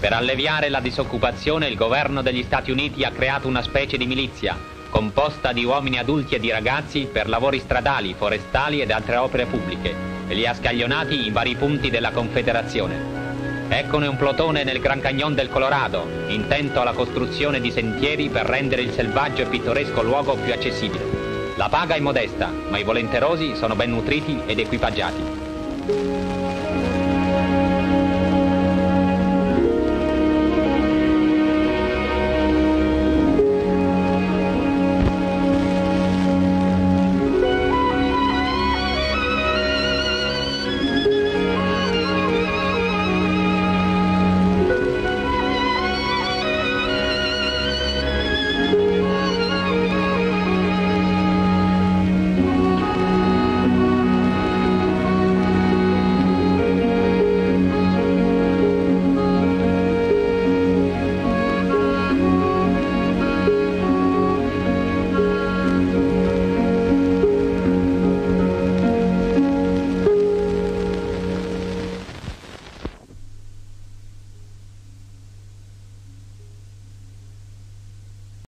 Per alleviare la disoccupazione, il governo degli Stati Uniti ha creato una specie di milizia, composta di uomini adulti e di ragazzi per lavori stradali, forestali ed altre opere pubbliche, e li ha scaglionati in vari punti della Confederazione. Eccone un plotone nel Grand Canyon del Colorado, intento alla costruzione di sentieri per rendere il selvaggio e pittoresco luogo più accessibile. La paga è modesta, ma i volenterosi sono ben nutriti ed equipaggiati.